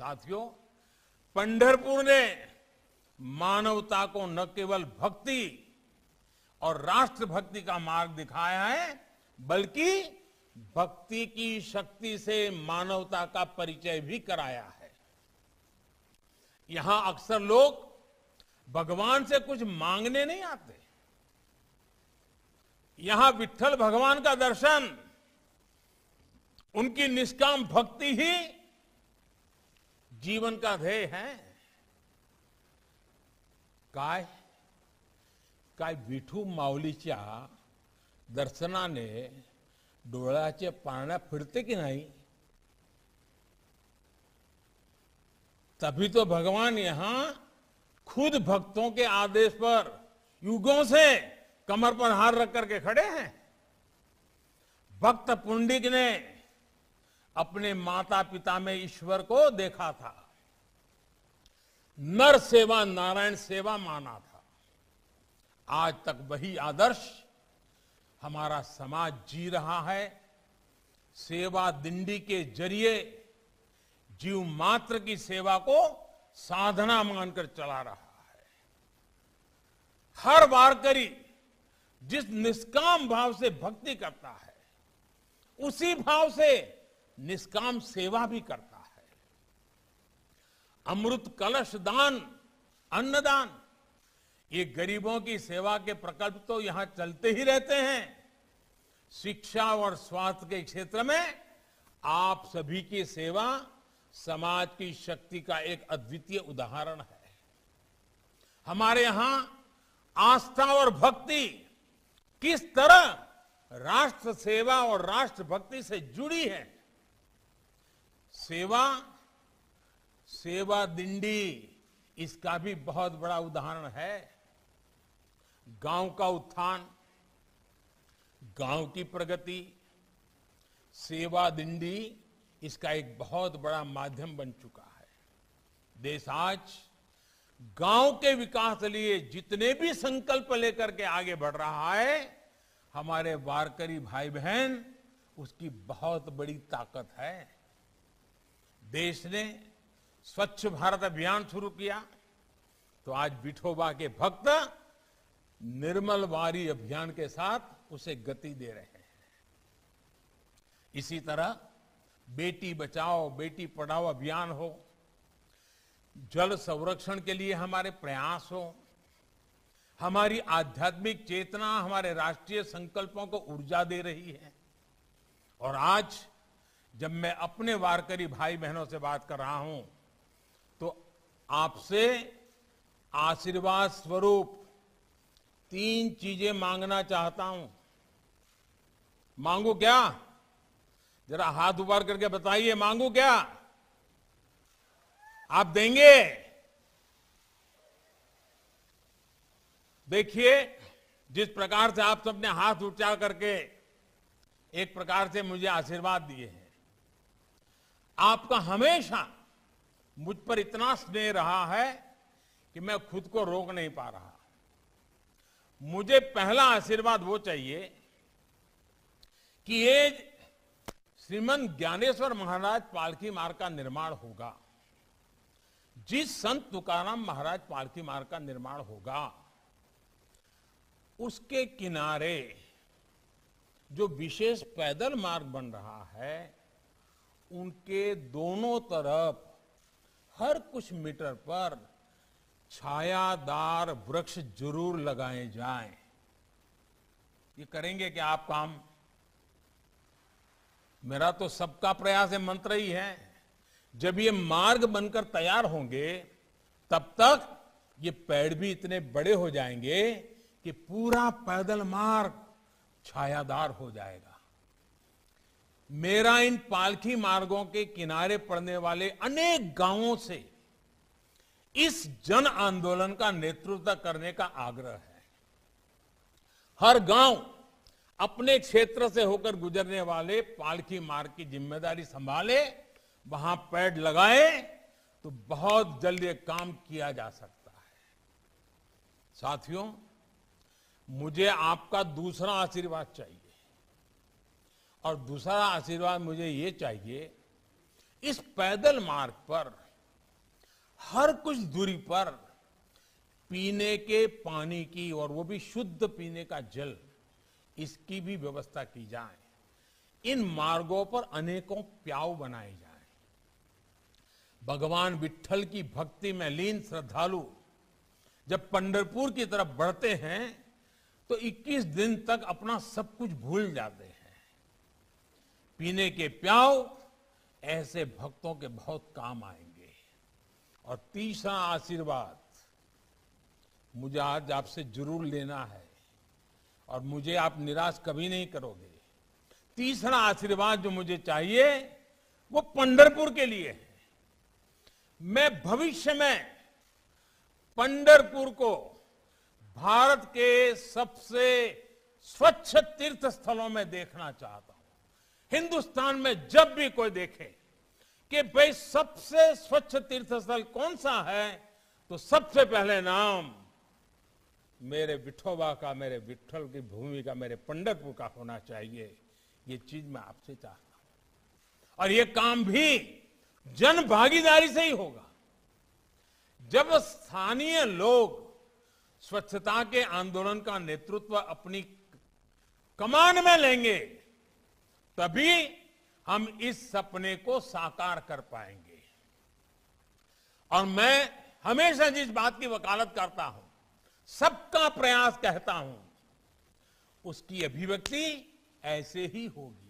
साथियों, पंढरपुर ने मानवता को न केवल भक्ति और राष्ट्रभक्ति का मार्ग दिखाया है, बल्कि भक्ति की शक्ति से मानवता का परिचय भी कराया है। यहां अक्सर लोग भगवान से कुछ मांगने नहीं आते, यहां विट्ठल भगवान का दर्शन, उनकी निष्काम भक्ति ही जीवन का ध्येय है। काय काय विठू माऊलीच्या दर्शनाने डोळ्याचे पारणे फिरते की नाही, तभी तो भगवान यहां खुद भक्तों के आदेश पर युगों से कमर पर हाथ रख करके खड़े हैं। भक्त पुंडलिक ने अपने माता पिता में ईश्वर को देखा था, नर सेवा नारायण सेवा माना था। आज तक वही आदर्श हमारा समाज जी रहा है। सेवा दिंडी के जरिए जीव मात्र की सेवा को साधना मानकर चला रहा है। हर वारकरी जिस निष्काम भाव से भक्ति करता है, उसी भाव से निष्काम सेवा भी करता है। अमृत कलश दान, अन्नदान, ये गरीबों की सेवा के प्रकल्प तो यहां चलते ही रहते हैं। शिक्षा और स्वास्थ्य के क्षेत्र में आप सभी की सेवा समाज की शक्ति का एक अद्वितीय उदाहरण है। हमारे यहां आस्था और भक्ति किस तरह राष्ट्र सेवा और राष्ट्र भक्ति से जुड़ी है। सेवा दिंडी इसका भी बहुत बड़ा उदाहरण है। गांव का उत्थान, गांव की प्रगति, सेवा दिंडी इसका एक बहुत बड़ा माध्यम बन चुका है। देश आज गांव के विकास के लिए जितने भी संकल्प लेकर के आगे बढ़ रहा है, हमारे वारकरी भाई बहन उसकी बहुत बड़ी ताकत है। देश ने स्वच्छ भारत अभियान शुरू किया तो आज विठोबा के भक्त निर्मल वारी अभियान के साथ उसे गति दे रहे हैं। इसी तरह बेटी बचाओ बेटी पढ़ाओ अभियान हो, जल संरक्षण के लिए हमारे प्रयास हो, हमारी आध्यात्मिक चेतना हमारे राष्ट्रीय संकल्पों को ऊर्जा दे रही है। और आज जब मैं अपने वारकरी भाई बहनों से बात कर रहा हूं तो आपसे आशीर्वाद स्वरूप तीन चीजें मांगना चाहता हूं। मांगू क्या? जरा हाथ ऊपर करके बताइए, मांगू क्या? आप देंगे? देखिए, जिस प्रकार से आप सबने हाथ उठा करके एक प्रकार से मुझे आशीर्वाद दिए हैं, आपका हमेशा मुझ पर इतना स्नेह रहा है कि मैं खुद को रोक नहीं पा रहा। मुझे पहला आशीर्वाद वो चाहिए कि ये श्रीमंत ज्ञानेश्वर महाराज पालखी मार्ग का निर्माण होगा, जिस संत तुकाराम महाराज पालखी मार्ग का निर्माण होगा, उसके किनारे जो विशेष पैदल मार्ग बन रहा है, उनके दोनों तरफ हर कुछ मीटर पर छायादार वृक्ष जरूर लगाए जाएं। ये करेंगे क्या आप काम? मेरा तो सबका प्रयास मंत्र ही है। जब ये मार्ग बनकर तैयार होंगे, तब तक ये पेड़ भी इतने बड़े हो जाएंगे कि पूरा पैदल मार्ग छायादार हो जाएगा। मेरा इन पालखी मार्गों के किनारे पड़ने वाले अनेक गांवों से इस जन आंदोलन का नेतृत्व करने का आग्रह है। हर गांव अपने क्षेत्र से होकर गुजरने वाले पालखी मार्ग की जिम्मेदारी संभाले, वहां पेड़ लगाए तो बहुत जल्द ये काम किया जा सकता है। साथियों, मुझे आपका दूसरा आशीर्वाद चाहिए, और दूसरा आशीर्वाद मुझे ये चाहिए, इस पैदल मार्ग पर हर कुछ दूरी पर पीने के पानी की, और वो भी शुद्ध पीने का जल, इसकी भी व्यवस्था की जाए। इन मार्गों पर अनेकों प्याऊ बनाए जाए। भगवान विट्ठल की भक्ति में लीन श्रद्धालु जब पंढरपुर की तरफ बढ़ते हैं तो 21 दिन तक अपना सब कुछ भूल जाते हैं। पीने के प्याऊ ऐसे भक्तों के बहुत काम आएंगे। और तीसरा आशीर्वाद मुझे आज आपसे जरूर लेना है, और मुझे आप निराश कभी नहीं करोगे। तीसरा आशीर्वाद जो मुझे चाहिए वो पंढरपुर के लिए है। मैं भविष्य में पंढरपुर को भारत के सबसे स्वच्छ तीर्थ स्थलों में देखना चाहता हूं। हिंदुस्तान में जब भी कोई देखे कि भाई सबसे स्वच्छ तीर्थ स्थल कौन सा है, तो सबसे पहले नाम मेरे विठोबा का, मेरे विट्ठल की भूमि का, मेरे पंढरपुर का होना चाहिए। ये चीज मैं आपसे चाहता हूं, और ये काम भी जन भागीदारी से ही होगा। जब स्थानीय लोग स्वच्छता के आंदोलन का नेतृत्व अपनी कमान में लेंगे, तभी हम इस सपने को साकार कर पाएंगे। और मैं हमेशा जिस बात की वकालत करता हूं, सबका प्रयास कहता हूं, उसकी अभिव्यक्ति ऐसे ही होगी।